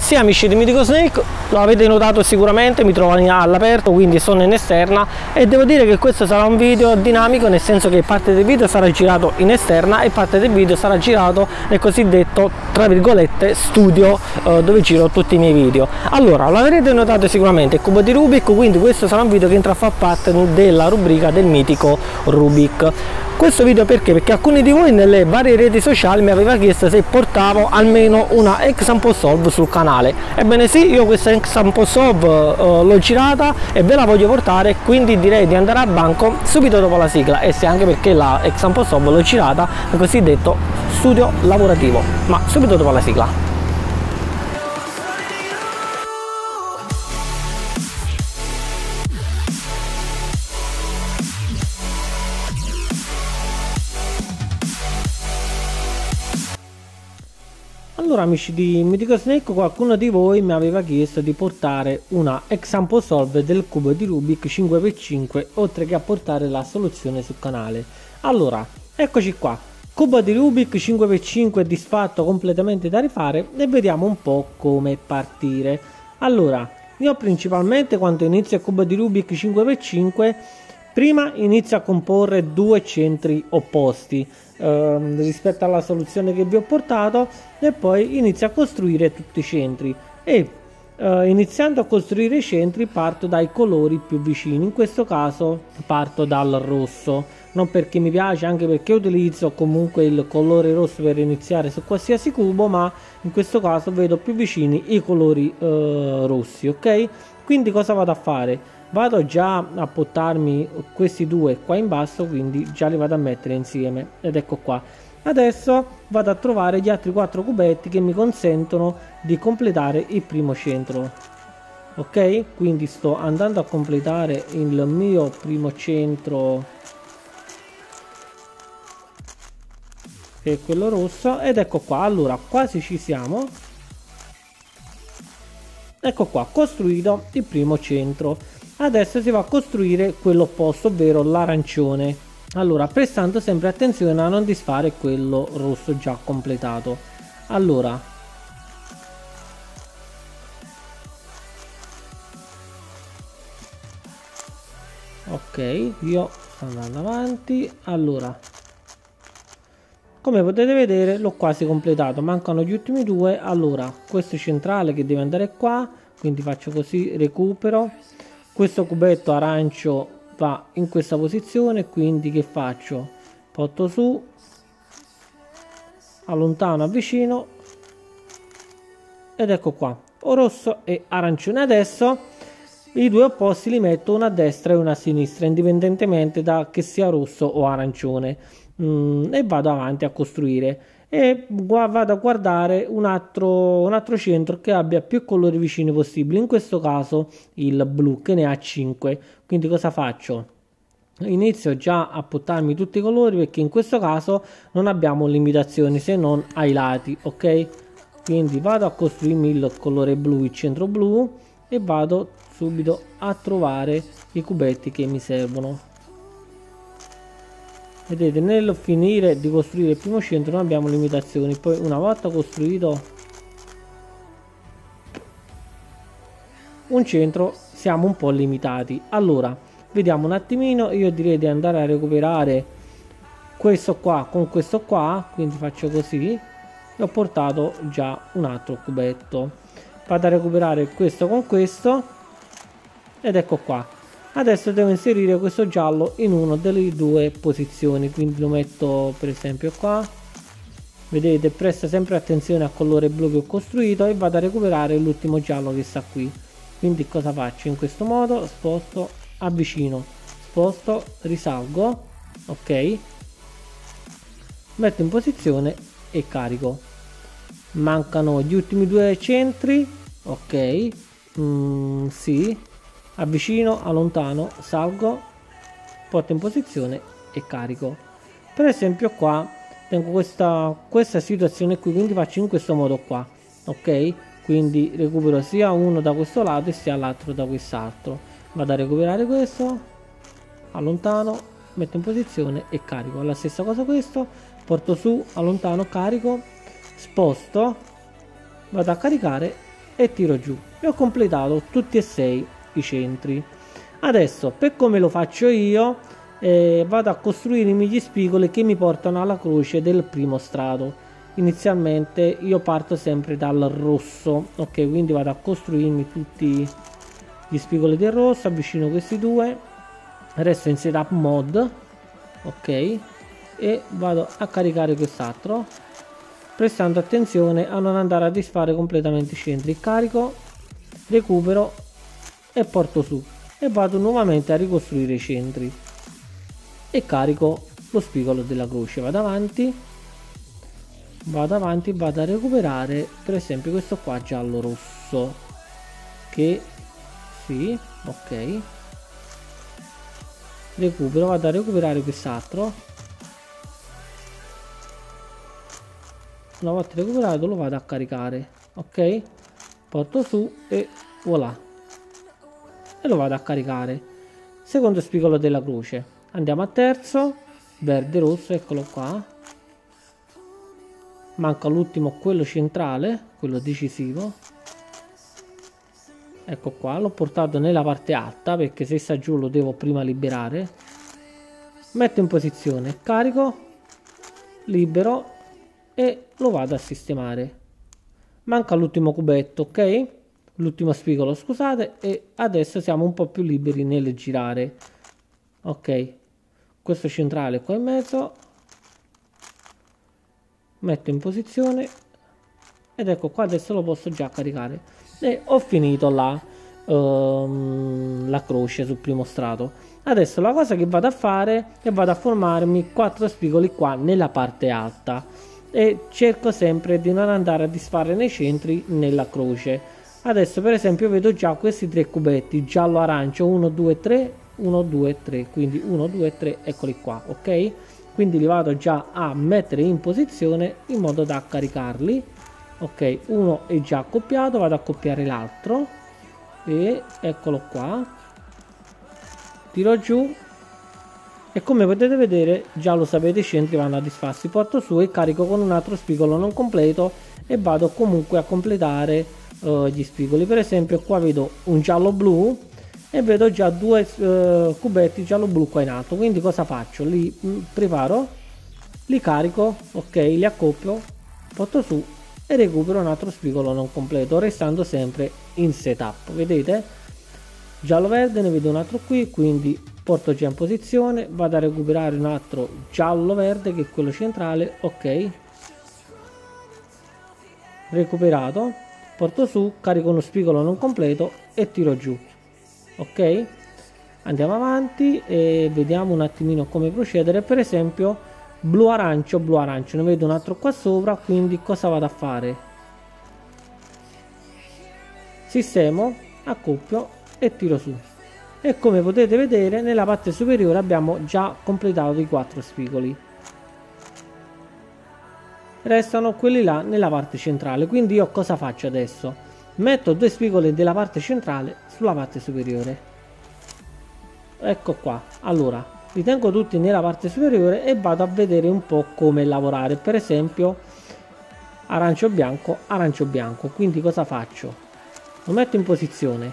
Sì, amici di Mitico Snake, lo avete notato sicuramente, mi trovo all'aperto, quindi sono in esterna e devo dire che questo sarà un video dinamico, nel senso che parte del video sarà girato in esterna e parte del video sarà girato nel cosiddetto, tra virgolette, studio, dove giro tutti i miei video. Allora, lo avrete notato sicuramente, cubo di Rubik, quindi questo sarà un video che entra a far parte della rubrica del mitico Rubik. Questo video perché? Perché alcuni di voi nelle varie reti sociali mi aveva chiesto se portavo almeno una example solve sul canale. Ebbene sì, io questa example solve l'ho girata e ve la voglio portare, quindi direi di andare al banco subito dopo la sigla, e se anche perché la example solve l'ho girata nel cosiddetto studio lavorativo, ma subito dopo la sigla. Allora, amici di Mitico Snake, qualcuno di voi mi aveva chiesto di portare una example solve del cubo di Rubik 5x5 oltre che a portare la soluzione sul canale. Allora, eccoci qua, cubo di Rubik 5x5 disfatto, completamente da rifare, e vediamo un po' come partire. Allora, io principalmente quando inizio il cubo di Rubik 5x5 prima inizio a comporre due centri opposti rispetto alla soluzione che vi ho portato, e poi inizio a costruire tutti i centri, e iniziando a costruire i centri parto dai colori più vicini. In questo caso parto dal rosso, non perché mi piace, anche perché utilizzo comunque il colore rosso per iniziare su qualsiasi cubo, ma in questo caso vedo più vicini i colori rossi, ok? Quindi cosa vado a fare? Vado già a portarmi questi due qua in basso, quindi già li vado a mettere insieme, ed ecco qua. Adesso vado a trovare gli altri 4 cubetti che mi consentono di completare il primo centro, ok? Quindi sto andando a completare il mio primo centro, che è quello rosso, ed ecco qua. Allora, quasi ci siamo. Ecco qua, costruito il primo centro. Adesso si va a costruire quello opposto, ovvero l'arancione. Allora, prestando sempre attenzione a non disfare quello rosso già completato. Allora, ok, io sto andando avanti. Allora, come potete vedere l'ho quasi completato, mancano gli ultimi due. Allora, questo centrale che deve andare qua, quindi faccio così, recupero. Questo cubetto arancio va in questa posizione, quindi che faccio? Porto su, allontano, avvicino, ed ecco qua, o rosso e arancione. Adesso i due opposti li metto una a destra e una a sinistra, indipendentemente da che sia rosso o arancione, e vado avanti a costruire, e vado a guardare un altro centro che abbia più colori vicini possibili, in questo caso il blu che ne ha 5. Quindi cosa faccio? Inizio già a portarmi tutti i colori, perché in questo caso non abbiamo limitazioni se non ai lati, ok? Quindi vado a costruirmi il colore blu, il centro blu, e vado subito a trovare i cubetti che mi servono. Vedete, nel finire di costruire il primo centro non abbiamo limitazioni, poi una volta costruito un centro siamo un po' limitati. Allora, vediamo un attimino, io direi di andare a recuperare questo qua con questo qua, quindi faccio così, e ho portato già un altro cubetto, vado a recuperare questo con questo, ed ecco qua. Adesso devo inserire questo giallo in una delle due posizioni, quindi lo metto per esempio qua. Vedete, presta sempre attenzione al colore blu che ho costruito, e vado a recuperare l'ultimo giallo che sta qui. Quindi cosa faccio? In questo modo sposto, avvicino, sposto, risalgo, ok, metto in posizione e carico. Mancano gli ultimi due centri, ok, sì. Avvicino, allontano, salgo, porto in posizione e carico. Per esempio qua tengo questa situazione qui, quindi faccio in questo modo qua, ok? Quindi recupero sia uno da questo lato e sia l'altro da quest'altro. Vado a recuperare questo, allontano, metto in posizione e carico. La stessa cosa questo, porto su, allontano, carico, sposto, vado a caricare e tiro giù, e ho completato tutti e 6 i centri. Adesso, per come lo faccio io, vado a costruirmi gli spigoli che mi portano alla croce del primo strato. Inizialmente io parto sempre dal rosso, ok, quindi vado a costruirmi tutti gli spigoli del rosso, avvicino questi due, resto in setup mod, ok, e vado a caricare quest'altro, prestando attenzione a non andare a disfare completamente i centri. Carico, recupero e porto su, e vado nuovamente a ricostruire i centri e carico lo spigolo della croce. Vado avanti, vado a recuperare per esempio questo qua giallo rosso, che sì, ok, recupero, vado a recuperare quest'altro. Una volta recuperato lo vado a caricare, ok, porto su e voilà, e lo vado a caricare. Secondo spigolo della croce, andiamo a terzo, verde rosso, eccolo qua. Manca l'ultimo, quello centrale, quello decisivo, ecco qua, l'ho portato nella parte alta perché se sta giù lo devo prima liberare. Metto in posizione, carico, libero e lo vado a sistemare. Manca l'ultimo cubetto, ok, l'ultimo spigolo, scusate, e adesso siamo un po' più liberi nel girare, ok. Questo centrale qua in mezzo, metto in posizione ed ecco qua, adesso lo posso già caricare e ho finito la croce sul primo strato. Adesso la cosa che vado a fare è vado a formarmi 4 spigoli qua nella parte alta e cerco sempre di non andare a disfare nei centri nella croce. Adesso per esempio vedo già questi 3 cubetti giallo arancio, 1 2 3 1 2 3, quindi 1 2 3, eccoli qua, ok. Quindi li vado già a mettere in posizione in modo da caricarli, ok. Uno è già accoppiato, vado a accoppiare l'altro e eccolo qua, tiro giù e come potete vedere già lo sapete, i centri vanno a disfarsi. Porto su e carico con un altro spigolo non completo e vado comunque a completare gli spigoli. Per esempio qua vedo un giallo blu e vedo già 2 cubetti giallo blu qua in alto, quindi cosa faccio? Li preparo, li carico, ok, li accoppio, porto su e recupero un altro spigolo non completo, restando sempre in setup. Vedete? Giallo verde, ne vedo un altro qui, quindi porto già in posizione, vado a recuperare un altro giallo verde che è quello centrale, ok, recuperato, porto su, carico uno spigolo non completo e tiro giù. Ok, andiamo avanti e vediamo un attimino come procedere. Per esempio blu arancio, blu arancio, ne vedo un altro qua sopra, quindi cosa vado a fare? Sistemo, accoppio e tiro su e come potete vedere nella parte superiore abbiamo già completato i 4 spigoli. Restano quelli là nella parte centrale, quindi io cosa faccio adesso? Metto 2 spigoli della parte centrale sulla parte superiore, ecco qua. Allora li tengo tutti nella parte superiore e vado a vedere un po' come lavorare. Per esempio arancio bianco, arancio bianco, quindi cosa faccio? Lo metto in posizione,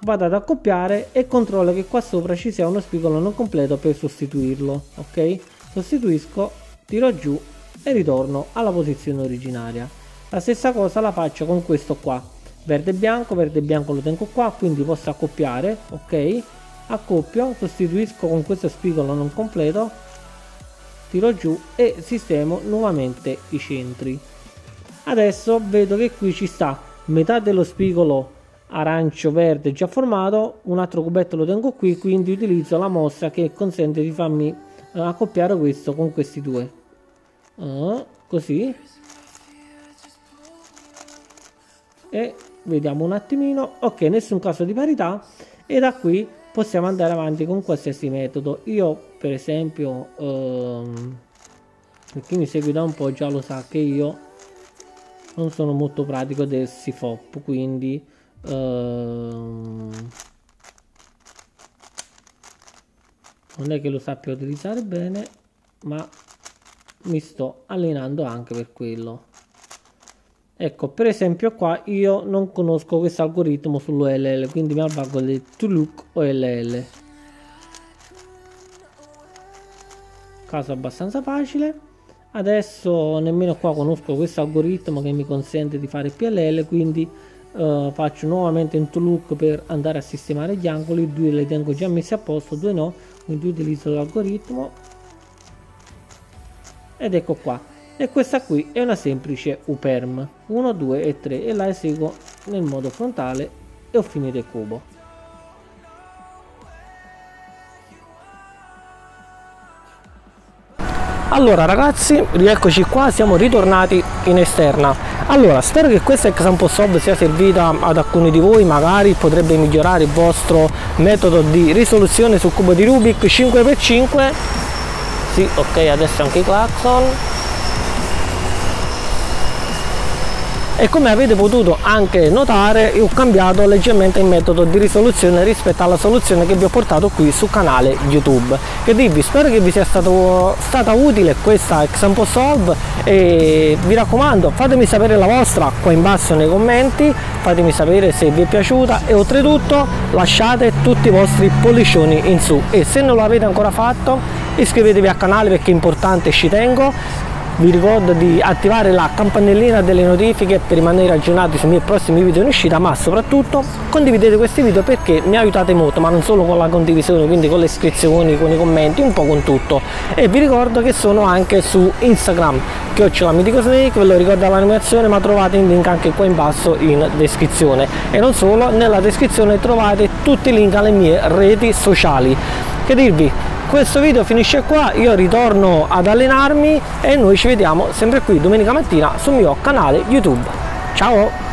vado ad accoppiare e controllo che qua sopra ci sia uno spigolo non completo per sostituirlo, ok, sostituisco, tiro giù e ritorno alla posizione originaria. La stessa cosa la faccio con questo qua, verde bianco, verde bianco, lo tengo qua, quindi posso accoppiare, ok, accoppio, sostituisco con questo spigolo non completo, tiro giù e sistemo nuovamente i centri. Adesso vedo che qui ci sta metà dello spigolo arancio verde già formato, un altro cubetto lo tengo qui, quindi utilizzo la mossa che consente di farmi accoppiare questo con questi due, così. E vediamo un attimino, ok, nessun caso di parità e da qui possiamo andare avanti con qualsiasi metodo. Io per esempio chi mi segue da un po' già lo sa che io non sono molto pratico del sifop, quindi non è che lo sappia utilizzare bene, ma mi sto allenando anche per quello. Ecco, per esempio qua io non conosco questo algoritmo sull'OLL, quindi mi avvalgo di TrueLook OLL. Caso abbastanza facile. Adesso nemmeno qua conosco questo algoritmo che mi consente di fare PLL, quindi faccio nuovamente un TrueLook per andare a sistemare gli angoli. Due li tengo già messi a posto, due no, quindi utilizzo l'algoritmo. Ed ecco qua. E questa qui è una semplice Uperm 1, 2 e 3 e la eseguo nel modo frontale e ho finito il cubo. Allora ragazzi, rieccoci qua, siamo ritornati in esterna. Allora, spero che questa example solve sia servita ad alcuni di voi, magari potrebbe migliorare il vostro metodo di risoluzione sul cubo di Rubik 5x5. Sì, ok, adesso anche i clacson. E come avete potuto anche notare, io ho cambiato leggermente il metodo di risoluzione rispetto alla soluzione che vi ho portato qui sul canale YouTube. Che dirvi, spero che vi sia stata utile questa example solve e vi raccomando, fatemi sapere la vostra qua in basso nei commenti, fatemi sapere se vi è piaciuta e oltretutto lasciate tutti i vostri pollicioni in su e se non lo avete ancora fatto iscrivetevi al canale perché è importante, ci tengo. Vi ricordo di attivare la campanellina delle notifiche per rimanere aggiornati sui miei prossimi video in uscita, ma soprattutto condividete questi video perché mi aiutate molto, ma non solo con la condivisione, quindi con le iscrizioni, con i commenti, un po' con tutto. E vi ricordo che sono anche su Instagram, che ho la Mitico Snake, ve lo ricordo l'animazione, ma trovate il link anche qua in basso in descrizione. E non solo, nella descrizione trovate tutti i link alle mie reti sociali. Che dirvi? Questo video finisce qua, io ritorno ad allenarmi e noi ci vediamo sempre qui domenica mattina sul mio canale YouTube. Ciao!